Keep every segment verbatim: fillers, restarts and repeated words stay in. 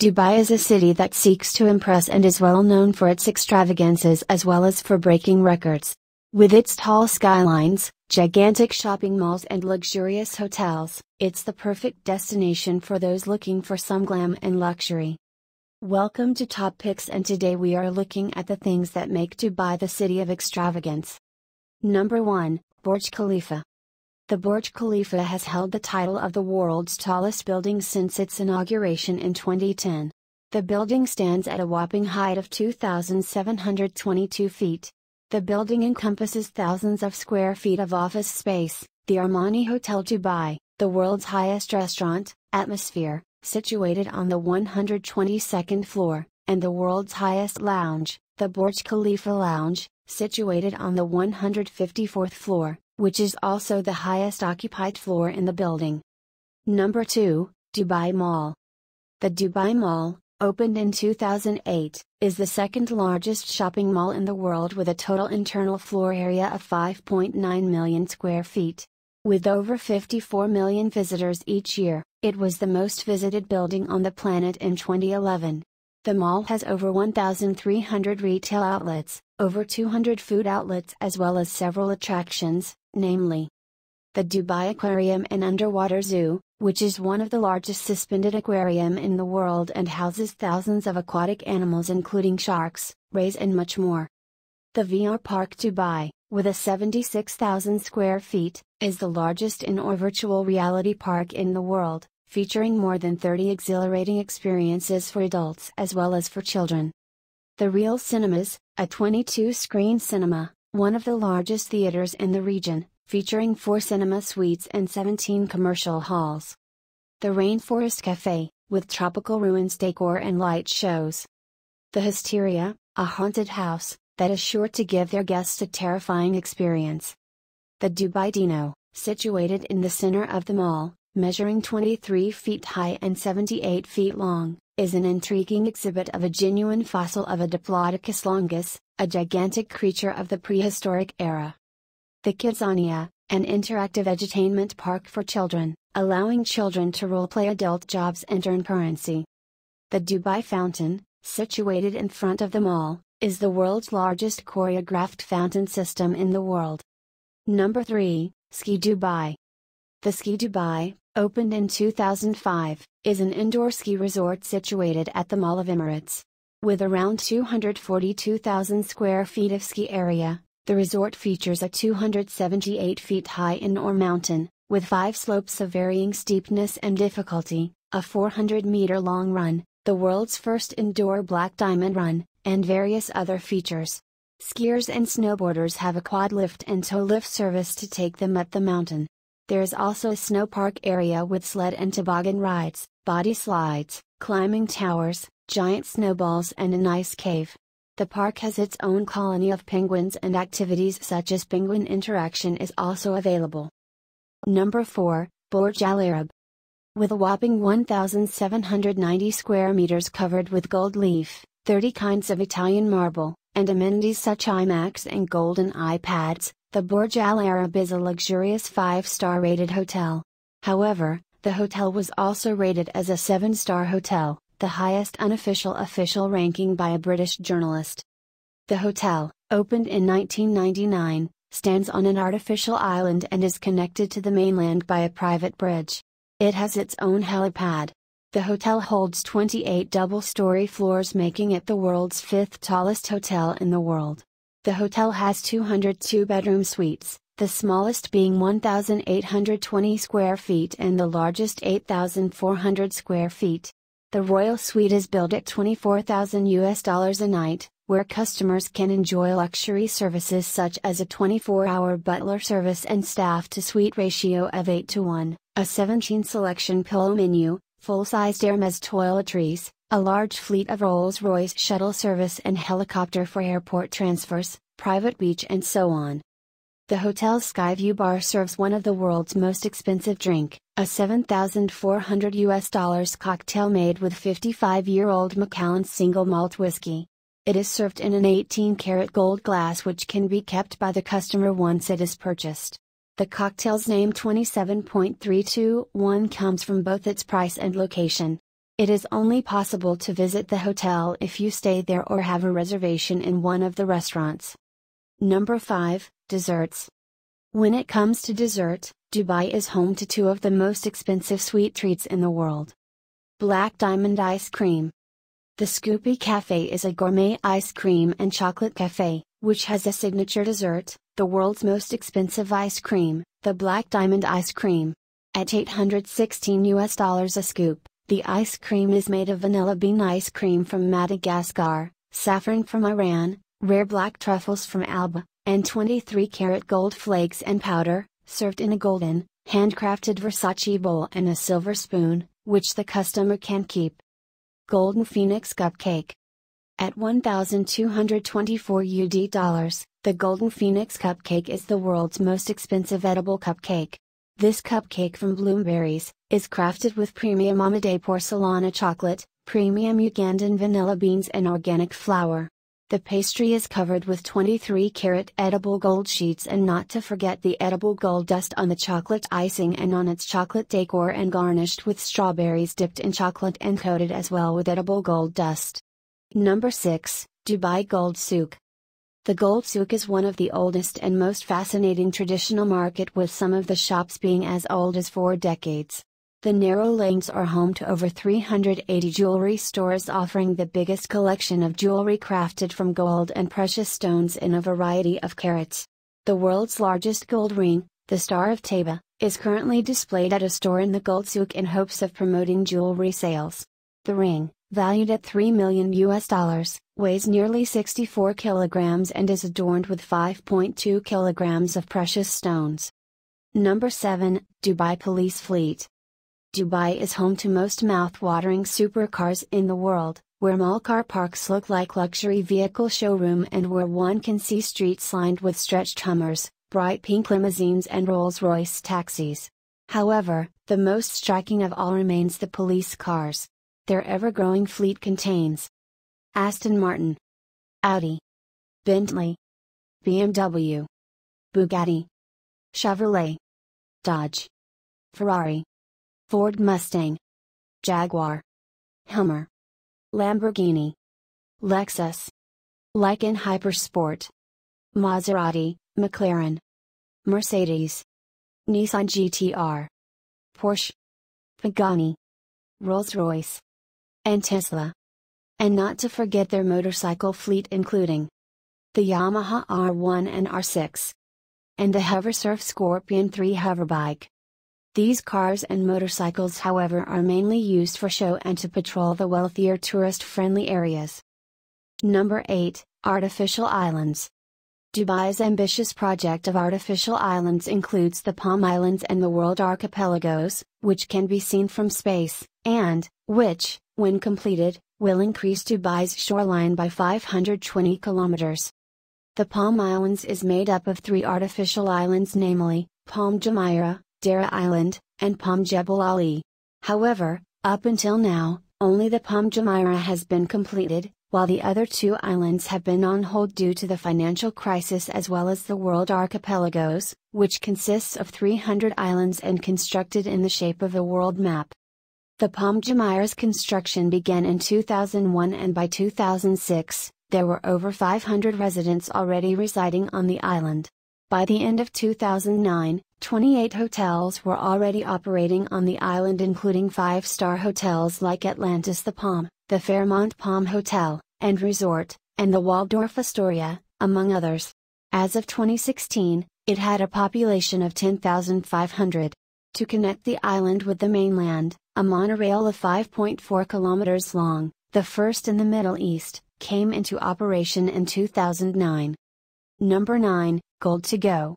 Dubai is a city that seeks to impress and is well known for its extravagances as well as for breaking records. With its tall skylines, gigantic shopping malls and luxurious hotels, it's the perfect destination for those looking for some glam and luxury. Welcome to Top Picks, and today we are looking at the things that make Dubai the city of extravagance. Number one, Burj Khalifa. The Burj Khalifa has held the title of the world's tallest building since its inauguration in twenty ten. The building stands at a whopping height of two thousand seven hundred twenty-two feet. The building encompasses thousands of square feet of office space, the Armani Hotel Dubai, the world's highest restaurant, Atmosphere, situated on the one hundred twenty-second floor, and the world's highest lounge, the Burj Khalifa Lounge, situated on the one hundred fifty-fourth floor. Which is also the highest occupied floor in the building. Number two, Dubai Mall. The Dubai Mall, opened in two thousand eight, is the second largest shopping mall in the world with a total internal floor area of five point nine million square feet. With over fifty-four million visitors each year, it was the most visited building on the planet in twenty eleven. The mall has over one thousand three hundred retail outlets, over two hundred food outlets, as well as several attractions, namely the Dubai Aquarium and Underwater Zoo, which is one of the largest suspended aquarium in the world and houses thousands of aquatic animals including sharks, rays and much more. The V R Park Dubai, with a seventy-six thousand square feet, is the largest indoor virtual reality park in the world, featuring more than thirty exhilarating experiences for adults as well as for children. The Real Cinemas, a twenty-two-screen cinema, one of the largest theaters in the region, featuring four cinema suites and seventeen commercial halls. The Rainforest Cafe, with tropical ruins decor and light shows. The Hysteria, a haunted house, that is sure to give their guests a terrifying experience. The Dubai Dino, situated in the center of the mall, measuring twenty-three feet high and seventy-eight feet long, is an intriguing exhibit of a genuine fossil of a Diplodocus longus, a gigantic creature of the prehistoric era. The Kidzania, an interactive edutainment park for children, allowing children to role-play adult jobs and earn currency. The Dubai Fountain, situated in front of the mall, is the world's largest choreographed fountain system in the world. Number three, Ski Dubai. The Ski Dubai, opened in two thousand five, is an indoor ski resort situated at the Mall of Emirates. With around two hundred forty-two thousand square feet of ski area, the resort features a two hundred seventy-eight feet high indoor mountain, with five slopes of varying steepness and difficulty, a four hundred meter long run, the world's first indoor Black Diamond run, and various other features. Skiers and snowboarders have a quad lift and tow lift service to take them up the mountain. There is also a snow park area with sled and toboggan rides, body slides, climbing towers, giant snowballs and an ice cave. The park has its own colony of penguins, and activities such as penguin interaction is also available. Number four, Burj Al Arab. With a whopping one thousand seven hundred ninety square meters covered with gold leaf, thirty kinds of Italian marble, and amenities such as iMacs and golden iPads, the Burj Al Arab is a luxurious five-star rated hotel. However, the hotel was also rated as a seven-star hotel, the highest unofficial official ranking by a British journalist. The hotel, opened in nineteen ninety-nine, stands on an artificial island and is connected to the mainland by a private bridge. It has its own helipad. The hotel holds twenty-eight double-story floors, making it the world's fifth tallest hotel in the world. The hotel has two hundred two bedroom suites, the smallest being one thousand eight hundred twenty square feet and the largest eight thousand four hundred square feet. The Royal Suite is billed at twenty-four thousand US dollars a night, where customers can enjoy luxury services such as a twenty-four hour butler service and staff-to-suite ratio of eight to one, a seventeen selection pillow menu, full-sized Hermes toiletries, a large fleet of Rolls-Royce shuttle service and helicopter for airport transfers, private beach and so on. The hotel's Skyview Bar serves one of the world's most expensive drink, a seven thousand four hundred US dollars cocktail made with fifty-five year old Macallan single malt whiskey. It is served in an eighteen karat gold glass which can be kept by the customer once it is purchased. The cocktail's name twenty-seven point three two one comes from both its price and location. It is only possible to visit the hotel if you stay there or have a reservation in one of the restaurants. Number five, Desserts. When it comes to dessert, Dubai is home to two of the most expensive sweet treats in the world. Black Diamond Ice Cream. The Scoopy Cafe is a gourmet ice cream and chocolate cafe, which has a signature dessert, the world's most expensive ice cream, the Black Diamond Ice Cream. At eight hundred sixteen US dollars a scoop, the ice cream is made of vanilla bean ice cream from Madagascar, saffron from Iran, rare black truffles from Alba, and twenty-three karat gold flakes and powder, served in a golden, handcrafted Versace bowl and a silver spoon, which the customer can keep. Golden Phoenix Cupcake. At one thousand two hundred twenty-four U S dollars, the Golden Phoenix Cupcake is the world's most expensive edible cupcake. This cupcake from Bloomberries is crafted with premium Amadei porcelana chocolate, premium Ugandan vanilla beans and organic flour. The pastry is covered with twenty-three karat edible gold sheets, and not to forget the edible gold dust on the chocolate icing and on its chocolate decor, and garnished with strawberries dipped in chocolate and coated as well with edible gold dust. Number six, Dubai Gold Souk. The Gold Souk is one of the oldest and most fascinating traditional market, with some of the shops being as old as four decades. The narrow lanes are home to over three hundred eighty jewelry stores, offering the biggest collection of jewelry crafted from gold and precious stones in a variety of carats. The world's largest gold ring, the Star of Taba, is currently displayed at a store in the Gold Souk in hopes of promoting jewelry sales. The ring, valued at three million US dollars, weighs nearly sixty-four kilograms and is adorned with five point two kilograms of precious stones. Number seven, Dubai Police Fleet. Dubai is home to most mouth-watering supercars in the world, where mall car parks look like luxury vehicle showroom, and where one can see streets lined with stretched Hummers, bright pink limousines and Rolls-Royce taxis. However, the most striking of all remains the police cars. Their ever-growing fleet contains Aston Martin, Audi, Bentley, B M W, Bugatti, Chevrolet, Dodge, Ferrari, Ford Mustang, Jaguar, Hummer, Lamborghini, Lexus, Lycan Hypersport, Maserati, McLaren, Mercedes, Nissan G T R, Porsche, Pagani, Rolls-Royce, and Tesla. And not to forget their motorcycle fleet, including the Yamaha R one and R six, and the Hoversurf Scorpion three hoverbike. These cars and motorcycles, however, are mainly used for show and to patrol the wealthier tourist-friendly areas. Number eight, Artificial Islands. Dubai's ambitious project of artificial islands includes the Palm Islands and the World Archipelagos, which can be seen from space, and which, when completed, will increase Dubai's shoreline by five hundred twenty kilometers. The Palm Islands is made up of three artificial islands, namely, Palm Jumeirah, Dara Island, and Palm Jebel Ali. However, up until now, only the Palm Jumeirah has been completed, while the other two islands have been on hold due to the financial crisis, as well as the World Archipelagos, which consists of three hundred islands and constructed in the shape of a world map. The Palm Jumeirah's construction began in two thousand one, and by two thousand six, there were over five hundred residents already residing on the island. By the end of two thousand nine, twenty-eight hotels were already operating on the island, including five-star hotels like Atlantis the Palm, the Fairmont Palm Hotel and Resort, and the Waldorf Astoria, among others. As of twenty sixteen, it had a population of ten thousand five hundred. To connect the island with the mainland, a monorail of five point four kilometers long, the first in the Middle East, came into operation in two thousand nine. Number nine, Gold to Go.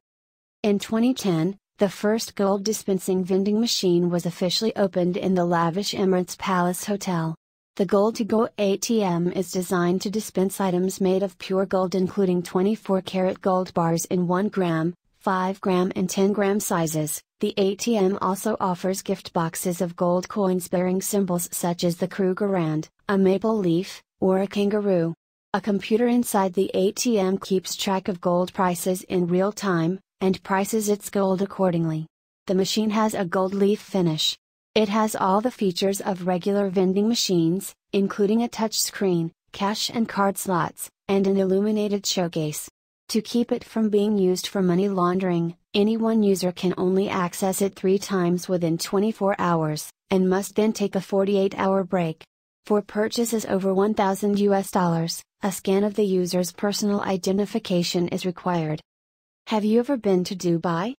In twenty ten, the first gold dispensing vending machine was officially opened in the lavish Emirates Palace Hotel. The Gold to Go A T M is designed to dispense items made of pure gold, including twenty-four karat gold bars in one gram, five gram and ten gram sizes. The A T M also offers gift boxes of gold coins bearing symbols such as the Krugerrand, a maple leaf, or a kangaroo. A computer inside the A T M keeps track of gold prices in real time, and prices its gold accordingly. The machine has a gold leaf finish. It has all the features of regular vending machines, including a touch screen, cash and card slots, and an illuminated showcase. To keep it from being used for money laundering, any one user can only access it three times within twenty-four hours, and must then take a forty-eight hour break. For purchases over one thousand US dollars, a scan of the user's personal identification is required. Have you ever been to Dubai?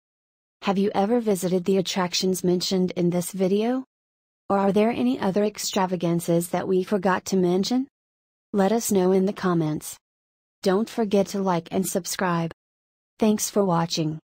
Have you ever visited the attractions mentioned in this video? Or are there any other extravagances that we forgot to mention? Let us know in the comments. Don't forget to like and subscribe. Thanks for watching.